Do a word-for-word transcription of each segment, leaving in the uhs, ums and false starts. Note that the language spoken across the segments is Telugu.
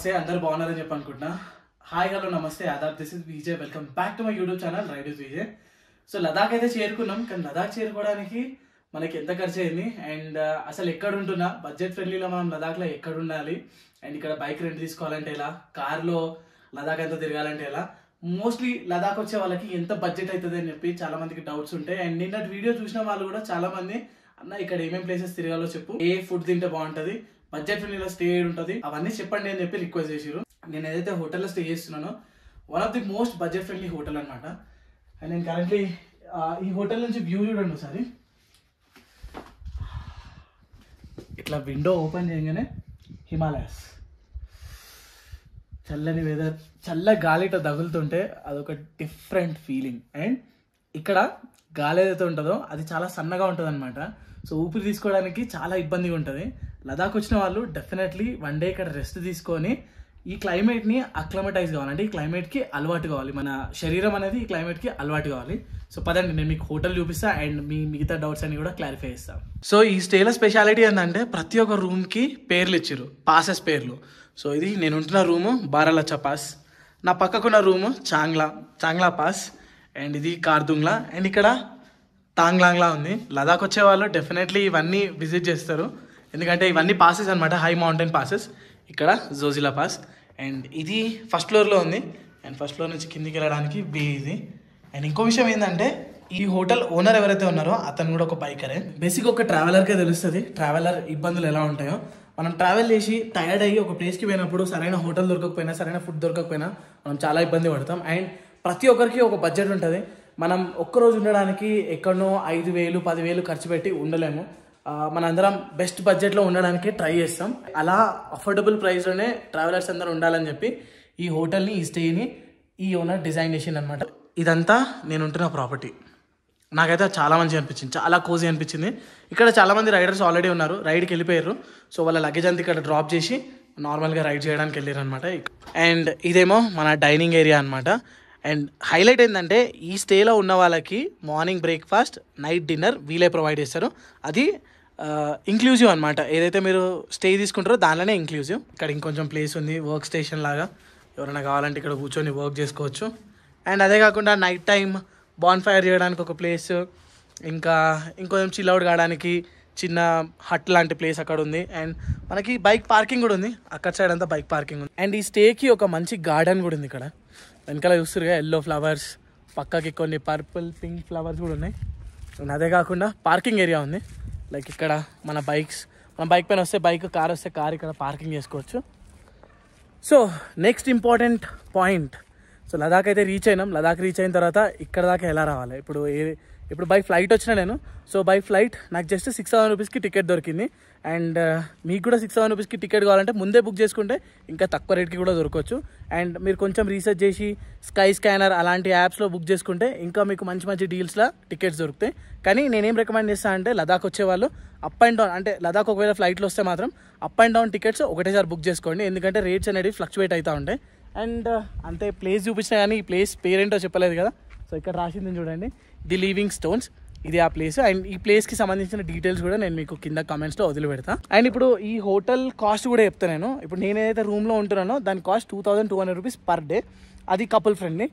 నమస్తే అందరూ బాగున్నారని చెప్పి అనుకుంటున్నా. హాయ్ హలో నమస్తే ఆదాబ్, this is Vijay, welcome back to my YouTube channel riders Vijay. So Ladakh అయితే చేరుకున్నాం, కానీ లదాఖ్ చేరుకోవడానికి మనకి ఎంత ఖర్చు అయింది అండ్ అసలు ఎక్కడ ఉంటున్నా, బడ్జెట్ ఫ్రెండ్లీలో మనం లదాఖ్లో ఎక్కడ ఉండాలి అండ్ ఇక్కడ బైక్ రెంట్ తీసుకోవాలంటే ఎలా, కార్లో లదాఖ్ అంతా తిరగాలంటే ఎలా, మోస్ట్లీ లదాఖ్ వచ్చే వాళ్ళకి ఎంత బడ్జెట్ అవుతుంది అని చెప్పి చాలా మందికి డౌట్స్ ఉంటాయి. అండ్ నిన్నటి వీడియో చూసిన వాళ్ళు కూడా చాలా మంది అన్న ఇక్కడ ఏమేమి ప్లేసెస్ తిరగాలో చెప్పు, ఏ ఫుడ్ తింటే బాగుంటుంది, బడ్జెట్ ఫ్రెండ్లీలో స్టే ఉంటుంది, అవన్నీ చెప్పండి అని చెప్పి రిక్వెస్ట్ చేశారు. నేను ఏదైతే హోటల్లో స్టే చేస్తున్నానో one of the most budget friendly hotel అనమాట. అండ్ నేను కరెంట్లీ ఈ హోటల్ నుంచి వ్యూ చూడండి ఒకసారి. ఇట్లా విండో ఓపెన్ చేయగానే హిమాలయాస్, చల్లని వెదర్, చల్ల గాలితో తగులుతుంటే అదొక డిఫరెంట్ ఫీలింగ్. అండ్ ఇక్కడ గాలి ఏదైతే ఉంటుందో అది చాలా సన్నగా ఉంటుంది అనమాట, సో ఊపిరి తీసుకోవడానికి చాలా ఇబ్బందిగా ఉంటుంది. లదాఖ్ వచ్చిన వాళ్ళు డెఫినెట్లీ వన్ డే ఇక్కడ రెస్ట్ తీసుకొని ఈ క్లైమేట్ని అక్లమటైజ్ కావాలంటే ఈ క్లైమేట్కి అలవాటు కావాలి, మన శరీరం అనేది ఈ క్లైమేట్కి అలవాటు కావాలి. సో పదండి, నేను మీకు హోటల్ చూపిస్తాను అండ్ మీ మిగతా డౌట్స్ అన్ని కూడా క్లారిఫై చేస్తాను. సో ఈ స్టేలో స్పెషాలిటీ ఏంటంటే ప్రతి ఒక్క రూమ్కి పేర్లు ఇచ్చారు, పాసెస్ పేర్లు. సో ఇది నేను ఉంటున్న రూము బారాలచ్చా పాస్, నా పక్కకున్న room Changla Changla pass, and ఇది కార్దుంగ్లా, అండ్ ఇక్కడ తాంగ్లాంగ్లా ఉంది. లదాఖ్ వచ్చే వాళ్ళు డెఫినెట్లీ ఇవన్నీ విజిట్ చేస్తారు, ఎందుకంటే ఇవన్నీ పాసెస్ అనమాట, హై మౌంటైన్ పాసెస్. ఇక్కడ జోజిలా పాస్, అండ్ ఇది ఫస్ట్ ఫ్లోర్లో ఉంది, అండ్ ఫస్ట్ ఫ్లోర్ నుంచి కిందికి వెళ్ళడానికి బే ఇది. అండ్ ఇంకో విషయం ఏంటంటే ఈ హోటల్ ఓనర్ ఎవరైతే ఉన్నారో అతను కూడా ఒక బైకరే, బేసిక్ ఒక ట్రావెలర్కే తెలుస్తుంది ట్రావెలర్ ఇబ్బందులు ఎలా ఉంటాయో. మనం ట్రావెల్ చేసి టైర్డ్ అయ్యి ఒక ప్లేస్కి పోయినప్పుడు సరైన హోటల్ దొరకకపోయినా సరైన ఫుడ్ దొరకకపోయినా మనం చాలా ఇబ్బంది పడతాం. అండ్ ప్రతి ఒక్కరికి ఒక బడ్జెట్ ఉంటుంది, మనం ఒక్కరోజు ఉండడానికి ఎక్కడో ఐదు వేలు పదివేలు ఖర్చు పెట్టి ఉండలేము, మనందరం బెస్ట్ బడ్జెట్లో ఉండడానికి ట్రై చేస్తాం. అలా అఫోర్డబుల్ ప్రైస్లోనే ట్రావెలర్స్ అందరూ ఉండాలని చెప్పి ఈ హోటల్ని ఈ స్టేని ఈ ఓనర్ డిజైన్ చేసింది అనమాట. ఇదంతా నేను ఉంటున్న ప్రాపర్టీ, నాకైతే చాలా మంచిగా అనిపించింది, చాలా కోజీ అనిపించింది. ఇక్కడ చాలామంది రైడర్స్ ఆల్రెడీ ఉన్నారు, రైడ్కి వెళ్ళిపోయారు, సో వాళ్ళ లగేజ్ అంతా ఇక్కడ డ్రాప్ చేసి నార్మల్గా రైడ్ చేయడానికి వెళ్ళారు అనమాట. అండ్ ఇదేమో మన డైనింగ్ ఏరియా అనమాట. అండ్ హైలైట్ ఏంటంటే ఈ స్టేలో ఉన్న వాళ్ళకి మార్నింగ్ బ్రేక్ఫాస్ట్ నైట్ డిన్నర్ వీలే ప్రొవైడ్ చేస్తారు, అది ఇంక్లూజివ్ అనమాట. ఏదైతే మీరు స్టే తీసుకుంటారో దానిలోనే ఇంక్లూజివ్. ఇక్కడ ఇంకొంచెం ప్లేస్ ఉంది వర్క్ స్టేషన్ లాగా, ఎవరైనా కావాలంటే ఇక్కడ కూర్చొని వర్క్ చేసుకోవచ్చు. అండ్ అదే కాకుండా నైట్ టైం బాన్ ఫైర్ చేయడానికి ఒక ప్లేస్, ఇంకా ఇంకొంచెం చిల్అవుట్ కావడానికి చిన్న హట్ లాంటి ప్లేస్ అక్కడ ఉంది. అండ్ మనకి బైక్ పార్కింగ్ కూడా ఉంది, అక్కడ సైడ్ అంతా బైక్ పార్కింగ్ ఉంది. అండ్ ఈ స్టేకి ఒక మంచి గార్డెన్ కూడా ఉంది, ఇక్కడ వెనకాల చూస్తురుగా ఎల్లో ఫ్లవర్స్, పక్కకి కొన్ని పర్పుల్ పింక్ ఫ్లవర్స్ కూడా ఉన్నాయి. అండ్ అదే కాకుండా పార్కింగ్ ఏరియా ఉంది, లైక్ ఇక్కడ మన బైక్స్ మన బైక్ పైన వస్తే బైక్, కార్ వస్తే కార్ ఇక్కడ పార్కింగ్ చేసుకోవచ్చు. So next important point, so Ladakh అయితే రీచ్ అయినాం, లదాఖ్ రీచ్ అయిన తర్వాత ఇక్కడ దాకా ఎలా రావాలి. ఇప్పుడు ఏ ఇప్పుడు బై ఫ్లైట్ వచ్చినా నేను, సో బై ఫ్లైట్ నాకు జస్ట్ సిక్స్ థౌసండ్ రూపీస్కి టికెట్ దొరికింది. అండ్ మీకు కూడా సిక్స్ థౌసండ్ రూపీస్కి టికెట్ కావాలంటే ముందే బుక్ చేసుకుంటే ఇంకా తక్కువ రేట్కి కూడా దొరకవచ్చు. అండ్ మీరు కొంచెం రీసెర్చ్ చేసి స్కై స్కానర్ అలాంటి యాప్స్లో బుక్ చేసుకుంటే ఇంకా మీకు మంచి మంచి డీల్స్లో టికెట్స్ దొరుకుతాయి. కానీ నేనేం రికమెండ్ చేస్తాను అంటే లదాఖ్ వచ్చేవాళ్ళు అప్ అండ్ డౌన్, అంటే లదాఖ్ ఒకవేళ ఫ్లైట్లో వస్తే మాత్రం అప్ అండ్ డౌన్ టికెట్స్ ఒకటేసారి బుక్ చేసుకోండి, ఎందుకంటే రేట్స్ అనేవి ఫ్లక్చువేట్ అవుతూ ఉంటాయి. అండ్ అంతే ప్లేస్ చూపించినా కానీ ఈ ప్లేస్ పేరేంటో చెప్పలేదు కదా, సో ఇక్కడ రాసింది చూడండి ది లీవింగ్ స్టోన్స్, ఇది ఆ ప్లేస్. అండ్ ఈ ప్లేస్కి సంబంధించిన డీటెయిల్స్ కూడా నేను మీకు కింద కామెంట్స్లో వదిలిపెడతా. అండ్ ఇప్పుడు ఈ హోటల్ కాస్ట్ కూడా చెప్తాను నేను. ఇప్పుడు నేను ఏదైతే రూమ్లో ఉంటున్నానో దాని cost two thousand two hundred rupees per day, అది కపుల్ ఫ్రెండ్లీ.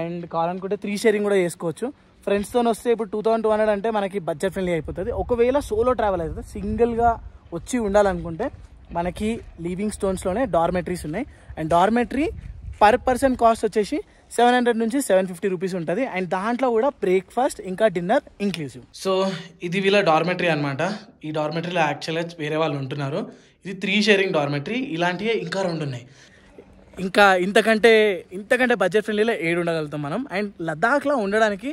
అండ్ కావాలనుకుంటే త్రీ షేరింగ్ కూడా చేసుకోవచ్చు. ఫ్రెండ్స్తో వస్తే ఇప్పుడు టూ థౌసండ్ టూ హండ్రెడ్ అంటే మనకి బడ్జెట్ ఫ్రెండ్లీ అయిపోతుంది. ఒకవేళ సోలో ట్రావెల్ అవుతుంది, సింగిల్గా వచ్చి ఉండాలనుకుంటే మనకి లీవింగ్ స్టోన్స్లోనే డార్మెటరీస్ ఉన్నాయి. And dormitory per person cost వచ్చేసి సెవెన్ హండ్రెడ్ నుంచి సెవెన్ ఫిఫ్టీ రూపీస్ ఉంటుంది, అండ్ దాంట్లో కూడా బ్రేక్ఫాస్ట్ ఇంకా డిన్నర్ ఇంక్లూసివ్. సో ఇది వీళ్ళ డార్మెటరీ అనమాట. ఈ డార్మెటరీలో యాక్చువల్గా వేరే వాళ్ళు ఉంటున్నారు, ఇది త్రీ షేరింగ్ డార్మెటరీ, ఇలాంటివి ఇంకా రెండు ఉన్నాయి. ఇంకా ఇంతకంటే ఇంతకంటే బడ్జెట్ ఫ్రెండ్లీలో ఏడు ఉండగలుగుతాం మనం. అండ్ లద్దాఖ్లో ఉండడానికి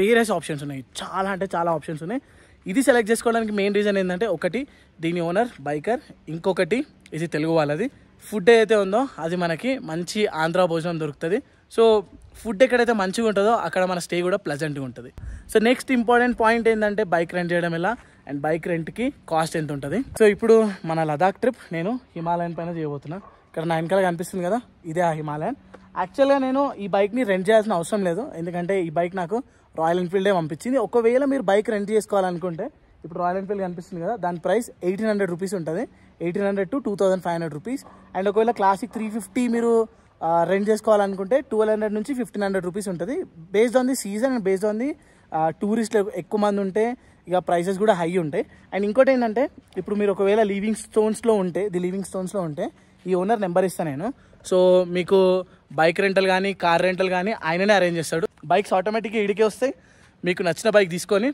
వేరియస్ ఆప్షన్స్ ఉన్నాయి, చాలా అంటే చాలా ఆప్షన్స్ ఉన్నాయి. ఇది సెలెక్ట్ చేసుకోవడానికి మెయిన్ రీజన్ ఏంటంటే ఒకటి దీని ఓనర్ బైకర్, ఇంకొకటి ఇది తెలుగు వాళ్ళది. ఫుడ్ ఏదైతే ఉందో అది మనకి మంచి ఆంధ్ర భోజనం దొరుకుతుంది, సో ఫుడ్ ఎక్కడైతే మంచిగా ఉంటుందో అక్కడ మన స్టే కూడా ప్లెజెంట్గా ఉంటుంది. సో నెక్స్ట్ ఇంపార్టెంట్ పాయింట్ ఏంటంటే బైక్ రెంట్ చేయడం ఎలా అండ్ బైక్ రెంట్కి కాస్ట్ ఎంత ఉంటుంది. సో ఇప్పుడు మన లదాఖ్ ట్రిప్ నేను హిమాలయన్ పైన చేయబోతున్నా. ఇక్కడ నా వెనకాల కనిపిస్తుంది కదా, ఇదే ఆ హిమాలయన్. యాక్చువల్గా నేను ఈ బైక్ని రెంట్ చేయాల్సిన అవసరం లేదు, ఎందుకంటే ఈ బైక్ నాకు రాయల్ ఎన్ఫీల్డే పంపించింది. ఒకవేళ మీరు బైక్ రెంట్ చేసుకోవాలనుకుంటే ఇప్పుడు రాయల్ ఎన్ఫీల్డ్ కనిపిస్తుంది కదా, దాని ప్రైస్ ఎయిటీన్ హండ్రెడ్ రూపీస్ ఉంటుంది, eighteen hundred to two thousand five hundred rupees. And ఒకవేళ క్లాసిక్ త్రీ ఫిఫ్టీ మీరు రెంట్ చేసుకోవాలనుకుంటే ట్వెల్వ్ హండ్రెడ్ నుంచి ఫిఫ్టీన్ హండ్రెడ్ రూపీస్ ఉంటుంది. Based on the season and based on the టూరిస్టులు ఎక్కువ మంది ఉంటే ఇక ప్రైసెస్ కూడా హై ఉంటాయి. అండ్ ఇంకోటి ఏంటంటే ఇప్పుడు మీరు ఒకవేళ లీవింగ్ స్టోన్స్లో ఉంటే ది లీవింగ్ స్టోన్స్లో ఉంటే ఈ ఓనర్ నెంబర్ ఇస్తాను నేను. సో మీకు బైక్ రెంటల్ కానీ కార్ రెంటల్ కానీ ఆయననే అరేంజ్ చేస్తాడు. బైక్స్ ఆటోమేటిక్గా ఇడికే వస్తాయి. మీకు నచ్చిన బైక్ తీసుకొని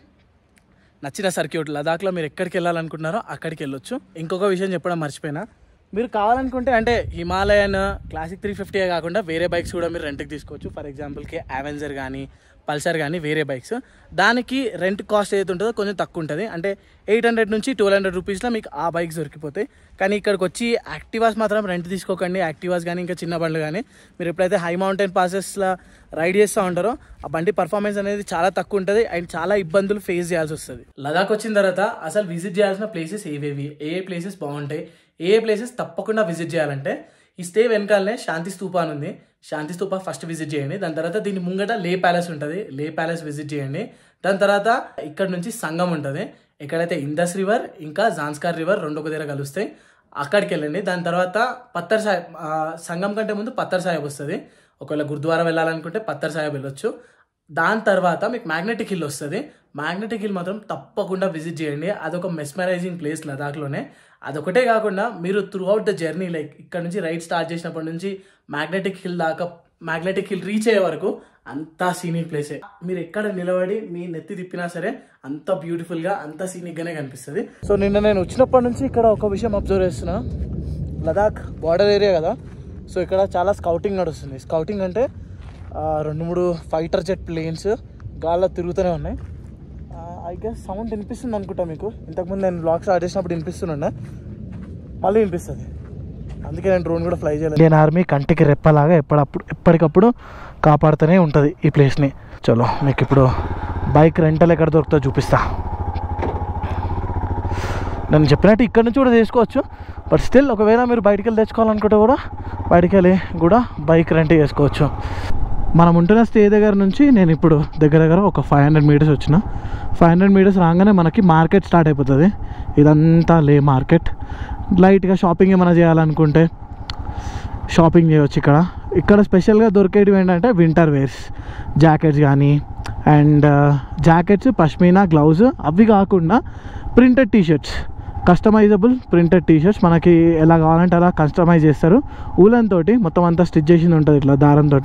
నచ్చిన సర్క్యూట్ లదాఖ్లో మీరు ఎక్కడికి వెళ్ళాలనుకుంటున్నారో అక్కడికి వెళ్ళొచ్చు. ఇంకొక విషయం చెప్పడం మర్చిపోయినా, మీరు కావాలనుకుంటే అంటే హిమాలయన్ క్లాసిక్ త్రీ ఫిఫ్టీయే కాకుండా వేరే బైక్స్ కూడా మీరు రెంట్కి తీసుకోవచ్చు. ఫర్ ఎగ్జాంపుల్కి అవెంజర్ కానీ పల్సర్ కానీ వేరే బైక్స్, దానికి రెంట్ కాస్ట్ ఏది ఉంటుందో కొంచెం తక్కువ ఉంటుంది. అంటే ఎయిట్ హండ్రెడ్ నుంచి ట్వెల్వ్ హండ్రెడ్ రూపీస్లో మీకు ఆ బైక్స్ దొరికిపోతాయి. కానీ ఇక్కడికి వచ్చి యాక్టివాస్ మాత్రం రెంట్ తీసుకోకండి. యాక్టివాస్ కానీ ఇంకా చిన్న బండ్లు కానీ మీరు ఎప్పుడైతే హై మౌంటైన్ పాసెస్లో రైడ్ చేస్తూ ఉంటారో ఆ బండి పర్ఫార్మెన్స్ అనేది చాలా తక్కువ ఉంటుంది అండ్ చాలా ఇబ్బందులు ఫేస్ చేయాల్సి వస్తుంది. లదాఖ్ వచ్చిన తర్వాత అసలు విజిట్ చేయాల్సిన ప్లేసెస్ ఏవేవి, ఏ ప్లేసెస్ బాగుంటాయి, ఏ ప్లేసెస్ తప్పకుండా విజిట్ చేయాలంటే ఈ స్టే వెనకాలనే శాంతి స్తూప అని ఉంది. శాంతి స్తూప ఫస్ట్ విజిట్ చేయండి. దాని తర్వాత దీని ముంగట లే ప్యాలెస్ ఉంటుంది, లే ప్యాలెస్ విజిట్ చేయండి. దాని తర్వాత ఇక్కడ నుంచి సంగం ఉంటుంది, ఎక్కడైతే ఇండస్ రివర్ ఇంకా జాన్స్కార్ రివర్ రెండు ఒక దగ్గర కలుస్తాయి, అక్కడికి వెళ్ళండి. దాని తర్వాత పత్తర్ సాహెబ్, సంగం కంటే ముందు పత్తర్ సాహెబ్ వస్తుంది. ఒకవేళ గురుద్వారా వెళ్ళాలనుకుంటే పత్తర్ సాహెబ్ వెళ్ళొచ్చు. దాని తర్వాత మీకు మ్యాగ్నెటిక్ హిల్ వస్తుంది. మ్యాగ్నెటిక్ హిల్ మాత్రం తప్పకుండా విజిట్ చేయండి, అదొక మెస్మరైజింగ్ ప్లేస్ లదాఖ్లోనే. అదొకటే కాకుండా మీరు through out the journey, like ఇక్కడ నుంచి రైడ్ స్టార్ట్ చేసినప్పటి నుంచి మ్యాగ్నెటిక్ హిల్ దాకా, మ్యాగ్నెటిక్ హిల్ రీచ్ అయ్యే వరకు అంతా సీనిక్ ప్లేసే. మీరు ఎక్కడ నిలబడి మీ నెత్తి తిప్పినా సరే అంత బ్యూటిఫుల్గా, అంత సీనిక్గానే కనిపిస్తుంది. సో నిన్న నేను వచ్చినప్పటి నుంచి ఇక్కడ ఒక విషయం అబ్జర్వ్ చేస్తున్నా, లదాఖ్ బార్డర్ ఏరియా కదా, సో ఇక్కడ చాలా స్కౌటింగ్ నడుస్తుంది. స్కౌటింగ్ అంటే రెండు మూడు ఫైటర్ జెట్ ప్లేన్స్ గాల్లో తిరుగుతూనే ఉన్నాయి. ఐ గెస్ సౌండ్ వినిపిస్తుంది అనుకుంటా మీకు, ఇంతకుముందు నేను బ్లాగ్ స్టార్ట్ చేసినప్పుడు వినిపిస్తుండే, మళ్ళీ వినిపిస్తుంది. అందుకే నేను డ్రోన్ కూడా ఫ్లై చేయలేదు. నేను ఆర్మీ కంటికి రెప్పలాగా ఎప్పటికప్పుడు ఎప్పటికప్పుడు కాపాడుతూనే ఉంటుంది ఈ ప్లేస్ని. చలో మీకు ఇప్పుడు బైక్ రెంటల్ ఎక్కడ దొరుకుతుందో చూపిస్తా. నేను చెప్పినట్టు ఇక్కడ నుంచి కూడా చేసుకోవచ్చు, బట్ స్టిల్ ఒకవేళ మీరు బయటికి వెళ్ళి తెచ్చుకోవాలనుకుంటే కూడా బయటికి వెళ్ళి కూడా బైక్ రెంట్ చేసుకోవచ్చు. మనం ఉంటున్న స్టే దగ్గర నుంచి నేను ఇప్పుడు దగ్గర దగ్గర ఒక ఫైవ్ హండ్రెడ్ మీటర్స్ వచ్చిన. ఫైవ్ హండ్రెడ్ మీటర్స్ రాగానే మనకి మార్కెట్ స్టార్ట్ అయిపోతుంది. ఇదంతా లే మార్కెట్. లైట్గా షాపింగ్ ఏమైనా చేయాలనుకుంటే షాపింగ్ చేయవచ్చు ఇక్కడ. ఇక్కడ స్పెషల్గా దొరికేటివి ఏంటంటే వింటర్ వేర్స్, జాకెట్స్ కానీ, అండ్ జాకెట్స్, పష్మీనా గ్లౌజ్, అవి కాకుండా printed T shirts, customisable printed T shirts మనకి ఎలా కావాలంటే అలా కస్టమైజ్ చేస్తారు. ఊలన్తో మొత్తం అంతా స్టిచ్ చేసింది ఉంటుంది ఇట్లా దారంతో,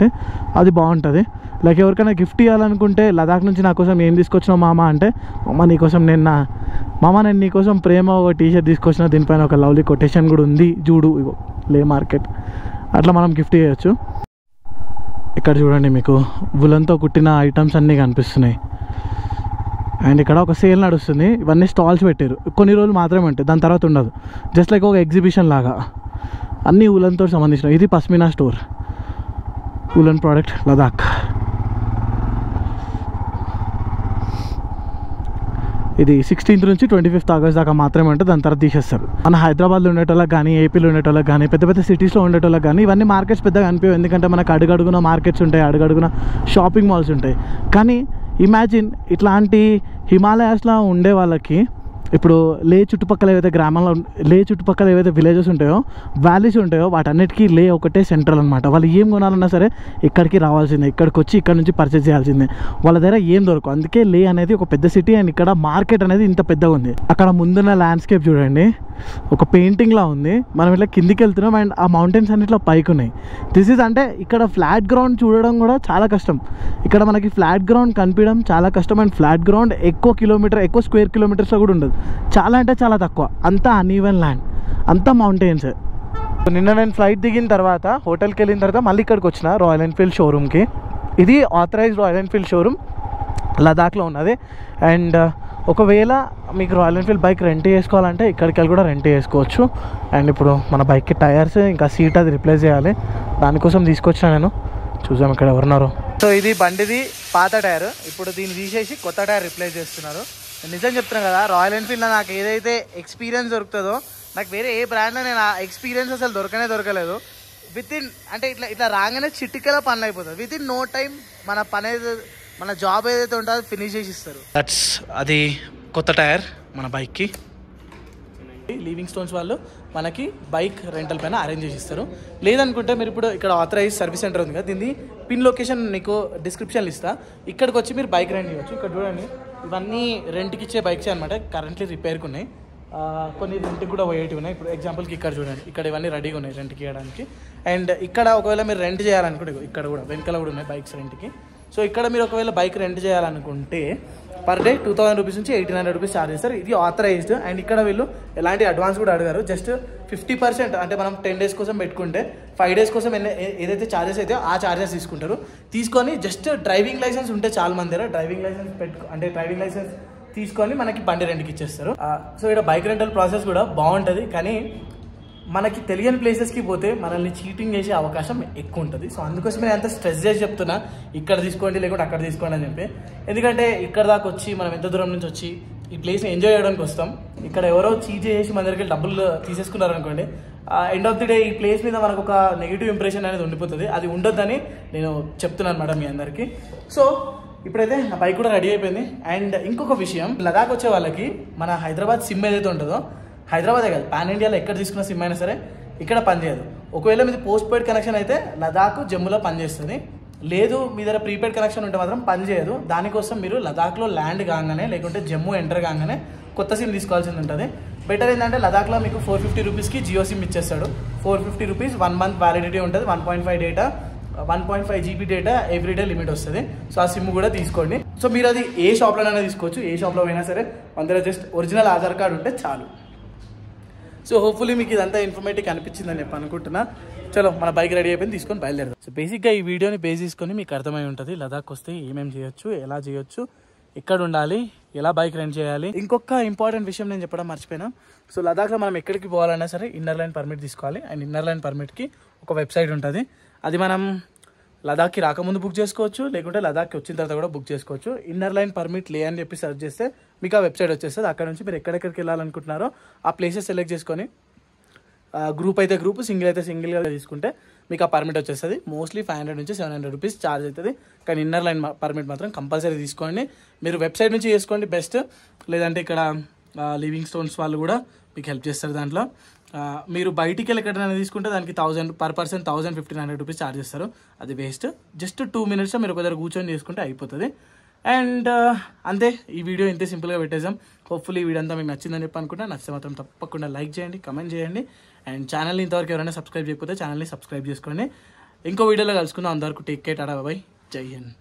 అది బాగుంటుంది. లైక్ ఎవరికైనా గిఫ్ట్ ఇవ్వాలనుకుంటే లదాఖ్ నుంచి నా కోసం ఏం తీసుకొచ్చినావు మామ అంటే, మామ నీకోసం నేను నా మామ నేను నీకోసం ప్రేమ ఒక టీషర్ట్ తీసుకొచ్చిన, దీనిపైన ఒక లవ్లీ కొటేషన్ కూడా ఉంది చూడు, ఇగో లే మార్కెట్, అట్లా మనం గిఫ్ట్ చేయొచ్చు. ఇక్కడ చూడండి మీకు వులన్తో కుట్టిన ఐటమ్స్ అన్నీ కనిపిస్తున్నాయి. అండ్ ఇక్కడ ఒక సేల్ నడుస్తుంది, ఇవన్నీ స్టాల్స్ పెట్టారు, కొన్ని రోజులు మాత్రమే ఉంటాయి, దాని తర్వాత ఉండదు. జస్ట్ లైక్ ఒక ఎగ్జిబిషన్ లాగా అన్ని ఉలన్తో సంబంధించినవి. ఇది pashmina store, woollen product Ladakh. ఇది సిక్స్టీన్త్ నుంచి ట్వంటీ ఫిఫ్త్ ఆగస్ట్ దాకా మాత్రమే ఉంటుంది, దాని తర్వాత తీసేస్తారు. మన హైదరాబాద్లో ఉండేటోళ్ళకి కానీ, ఏపీలో ఉండేటోళ్ళకి కానీ, పెద్ద పెద్ద సిటీస్లో ఉండేటోళ్ళకి కానీ ఇవన్నీ మార్కెట్స్ పెద్దగా అనిపించవు. ఎందుకంటే మనకు అడుగడుగున మార్కెట్స్ ఉంటాయి, అడుగడుగున షాపింగ్ మాల్స్ ఉంటాయి. కానీ ఇమాజిన్ ఇట్లాంటి హిమాలయాస్లా ఉండే వాళ్ళకి, ఇప్పుడు లే చుట్టుపక్కల ఏవైతే గ్రామాల్లో, లే చుట్టుపక్కల ఏవైతే విలేజెస్ ఉంటాయో, వ్యాలీస్ ఉంటాయో, వాటన్నిటికీ లే ఒకటే సెంట్రల్ అనమాట. వాళ్ళు ఏం కొనాలన్నా సరే ఇక్కడికి రావాల్సిందే, ఇక్కడికి వచ్చి ఇక్కడ నుంచి పర్చేస్ చేయాల్సిందే. వాళ్ళ దగ్గర ఏం దొరకదు, అందుకే లే అనేది ఒక పెద్ద సిటీ అండ్ ఇక్కడ మార్కెట్ అనేది ఇంత పెద్దగా ఉంది. అక్కడ ముందున్న ల్యాండ్స్కేప్ చూడండి, ఒక పెయింటింగ్లా ఉంది. మనం ఇట్లా కిందికి వెళ్తున్నాం అండ్ ఆ మౌంటైన్స్ అన్నిట్లో పైకి ఉన్నాయి. దిస్ ఈజ్ అంటే ఇక్కడ ఫ్లాట్ గ్రౌండ్ చూడడం కూడా చాలా కష్టం. ఇక్కడ మనకి ఫ్లాట్ గ్రౌండ్ కనిపించడం చాలా కష్టం అండ్ ఫ్లాట్ గ్రౌండ్ ఎక్కువ కిలోమీటర్, ఎక్కువ స్క్వేర్ కిలోమీటర్స్లో కూడా ఉండదు, చాలా అంటే చాలా తక్కువ. అంతా అన్ఈవెన్ ల్యాండ్, అంతా మౌంటైన్స్. నిన్న నేను ఫ్లైట్ దిగిన తర్వాత హోటల్కి వెళ్ళిన తర్వాత మళ్ళీ ఇక్కడికి వచ్చిన రాయల్ ఎన్ఫీల్డ్ షోరూమ్కి. ఇది ఆథరైజ్డ్ రాయల్ ఎన్ఫీల్డ్ షోరూమ్ లదాఖ్లో ఉన్నది. అండ్ ఒకవేళ మీకు రాయల్ ఎన్ఫీల్డ్ బైక్ రెంట్ చేసుకోవాలంటే ఇక్కడికి వెళ్ళి కూడా రెంట్ చేసుకోవచ్చు. అండ్ ఇప్పుడు మన బైక్కి టైర్స్ ఇంకా సీట్ అది రిప్లేస్ చేయాలి, దానికోసం తీసుకొచ్చాను నేను. చూసాం ఇక్కడ ఎవరున్నారు. సో ఇది బండిది పాత టైర్, ఇప్పుడు దీన్ని తీసేసి కొత్త టైర్ రిప్లేస్ చేస్తున్నారు. నిజం చెప్తున్నాను కదా, రాయల్ ఎన్ఫీల్డ్లో నాకు ఏదైతే ఎక్స్పీరియన్స్ దొరుకుతుందో నాకు వేరే ఏ బ్రాండ్లో నేను ఆ ఎక్స్పీరియన్స్ అసలు దొరకనే దొరకలేదు. విత్ ఇన్ అంటే ఇట్లా ఇట్లా రాగానే చిటికలా పనులు అయిపోతుంది. విత్ ఇన్ నో టైం మన పని, మన జాబ్ ఏదైతే ఉంటుందో ఫినిష్ చేసి ఇస్తారు. దట్స్ అది కొత్త టైర్, మన బైక్ కి లీవింగ్ స్టోన్స్ వాళ్ళు మనకి బైక్ రెంటల్ పైన అరేంజ్ చేసి ఇస్తారు. లేదనుకుంటే మీరు ఇప్పుడు ఇక్కడ ఆథరైజ్ సర్వీస్ సెంటర్ ఉంది కదా, దీన్ని పిన్ లొకేషన్ నీకు డిస్క్రిప్షన్లు ఇస్తా, ఇక్కడికి వచ్చి మీరు బైక్ రెంట్ ఇవ్వచ్చు. ఇక్కడ చూడండి ఇవన్నీ రెంట్కి ఇచ్చే బైక్సే అనమాట, కరెంట్లీ రిపేర్కి ఉన్నాయి, కొన్ని రెంట్కి కూడా పోయేటివి ఉన్నాయి. ఇప్పుడు ఎగ్జాంపుల్కి ఇక్కడ చూడండి, ఇక్కడ ఇవన్నీ రెడీగా ఉన్నాయి రెంట్కి ఇవ్వడానికి. అండ్ ఇక్కడ ఒకవేళ మీరు రెంట్ చేయాలనుకుంటే ఇక్కడ కూడా వెనకాల కూడా ఉన్నాయి బైక్స్ రెంట్కి. సో ఇక్కడ మీరు ఒకవేళ బైక్ రెంట్ చేయాలనుకుంటే per day two thousand rupees నుంచి ఎయిటీన్ హండ్రెడ్ రూపీస్ ఛార్జ్ చేస్తారు. ఇది ఆథరైజ్డ్ అండ్ ఇక్కడ వీళ్ళు ఎలాంటి అడ్వాన్స్ కూడా అడగారు. జస్ట్ ఫిఫ్టీ పర్సెంట్ అంటే మనం టెన్ డేస్ కోసం పెట్టుకుంటే ఫైవ్ డేస్ కోసం ఏదైతే ఛార్జెస్ అయితే ఆ ఛార్జెస్ తీసుకుంటారు. తీసుకొని జస్ట్ డ్రైవింగ్ లైసెన్స్ ఉంటే చాలా మంది దగ్గర డ్రైవింగ్ లైసెన్స్ పెట్టుకో అంటే డ్రైవింగ్ లైసెన్స్ తీసుకొని మనకి బండి రెంట్కి ఇచ్చేస్తారు. సో ఇక్కడ బైక్ రెంటల్ ప్రాసెస్ కూడా బాగుంటుంది, కానీ మనకి తెలియని ప్లేసెస్కి పోతే మనల్ని చీటింగ్ చేసే అవకాశం ఎక్కువ ఉంటుంది. సో అందుకోసం నేను ఎంత స్ట్రెస్ చేసి చెప్తున్నా, ఇక్కడ తీసుకోండి లేకుంటే అక్కడ తీసుకోండి అని చెప్పి. ఎందుకంటే ఇక్కడ దాకా వచ్చి మనం ఎంత దూరం నుంచి వచ్చి ఈ ప్లేస్ని ఎంజాయ్ చేయడానికి వస్తాం, ఇక్కడ ఎవరో చీట్ చేసి మన దగ్గరికి డబ్బులు తీసేసుకున్నారనుకోండి, ఎండ్ ఆఫ్ ది డే ఈ ప్లేస్ మీద మనకు ఒక నెగిటివ్ ఇంప్రెషన్ అనేది ఉండిపోతుంది. అది ఉండొద్దని నేను చెప్తున్నాను అన్నమాట మీ అందరికీ. సో ఇప్పుడైతే నా బైక్ కూడా రెడీ అయిపోయింది. అండ్ ఇంకొక విషయం, లదాఖ్ వచ్చే వాళ్ళకి మన హైదరాబాద్ సిమ్ ఏదైతే ఉంటుందో, హైదరాబాదే కాదు పాన్ ఇండియాలో ఎక్కడ తీసుకున్న సిమ్ అయినా సరే ఇక్కడ పనిచేయదు. ఒకవేళ మీది పోస్ట్ పెయిడ్ కనెక్షన్ అయితే లదాఖ్ జమ్ములో పనిచేస్తుంది, లేదు మీ దగ్గర ప్రీపెయిడ్ కనెక్షన్ ఉంటే మాత్రం పనిచేయదు. దానికోసం మీరు లదాఖ్లో ల్యాండ్ కాగానే లేకుంటే జమ్మూ ఎంటర్ కాగానే కొత్త సిమ్ తీసుకోవాల్సింది ఉంటుంది. బెటర్ ఏంటంటే లదాఖ్లో మీకు ఫోర్ ఫిఫ్టీ రూపీస్కి జియో సిమ్ ఇచ్చేస్తాడు. Four fifty rupees one month validity ఉంటుంది, one point five data one point five GB data everyday limit వస్తుంది. సో ఆ సిమ్ కూడా తీసుకోండి. సో మీరు అది ఏ షాప్లోనైనా తీసుకోవచ్చు, ఏ షాప్లో అయినా సరే, అందులో జస్ట్ ఒరిజినల్ ఆధార్ కార్డు ఉంటే చాలు. సో హోప్ఫుల్లీ మీకు ఇదంతా ఇన్ఫర్మేటివ్ అనిపించిందని చెప్పి అనుకుంటున్నా. చలో మన బైక్ రెడీ అయిపోయింది, తీసుకొని బయలుదేరదాం. సో బేసిక్గా ఈ వీడియోని బేస్ చేసుకొని మీకు అర్థమై ఉంటుంది లదాఖ్ వస్తే ఏమేమి చేయొచ్చు, ఎలా చేయొచ్చు, ఎక్కడ ఉండాలి, ఎలా బైక్ రెంట్ చేయాలి. ఇంకొక ఇంపార్టెంట్ విషయం నేను చెప్పడం మర్చిపోయినా. సో లదాఖ్లో మనం ఎక్కడికి పోవాలన్నా సరే ఇన్నర్ లైన్ పర్మిట్ తీసుకోవాలి. అండ్ ఇన్నర్ లైన్ పర్మిట్కి ఒక వెబ్సైట్ ఉంటుంది, అది మనం లదాఖ్కి రాకముందు బుక్ చేసుకోవచ్చు, లేకుంటే లదాఖ్కి వచ్చిన తర్వాత కూడా బుక్ చేసుకోవచ్చు. ఇన్నర్ లైన్ పర్మిట్ లే అని చెప్పి సెర్చ్ చేస్తే మీకు ఆ వెబ్సైట్ వచ్చేస్తుంది. అక్కడ నుంచి మీరు ఎక్కడెక్కడికి వెళ్ళాలనుకుంటున్నారో ఆ ప్లేసెస్ సెలెక్ట్ చేసుకొని గ్రూప్ అయితే గ్రూప్, సింగిల్ అయితే సింగిల్గా తీసుకుంటే మీకు ఆ పర్మిట్ వచ్చేస్తుంది. మోస్ట్లీ ఫైవ్ హండ్రెడ్ నుంచి సెవెన్ హండ్రెడ్ రూపీస్ ఛార్జ్ అవుతుంది. కానీ ఇన్నర్ లైన్ పర్మిట్ మాత్రం కంపల్సరీ తీసుకోండి. మీరు వెబ్సైట్ నుంచి చేసుకోండి బెస్ట్, లేదంటే ఇక్కడ లివింగ్ స్టోన్స్ వాళ్ళు కూడా మీకు హెల్ప్ చేస్తారు దాంట్లో. మీరు బయటికి వెళ్ళి ఎక్కడైనా తీసుకుంటే దానికి thousand per person thousand fifteen hundred rupees charge చేస్తారు. అది వేస్ట్. జస్ట్ టూ మినిట్స్లో మీరు ఒకసారి కూర్చొని చేసుకుంటే అయిపోతుంది. అండ్ అంతే, ఈ వీడియో ఇంతే సింపుల్గా పెట్టేసాం. హోప్ఫుల్లీ ఈ వీడియో అంతా మీకు నచ్చిందని చెప్పి అనుకుంటా. నచ్చితే మాత్రం తప్పకుండా లైక్ చేయండి, కమెంట్ చేయండి. అండ్ ఛానల్ని ఇంతవరకు ఎవరైనా సబ్స్క్రైబ్ చేయకపోతే ఛానల్ని సబ్స్క్రైబ్ చేసుకోండి. ఇంకో వీడియోలో కలుసుకుందాం. అందరికీ టేక్ కేర్, టాటా బాయ్, జై హింద్.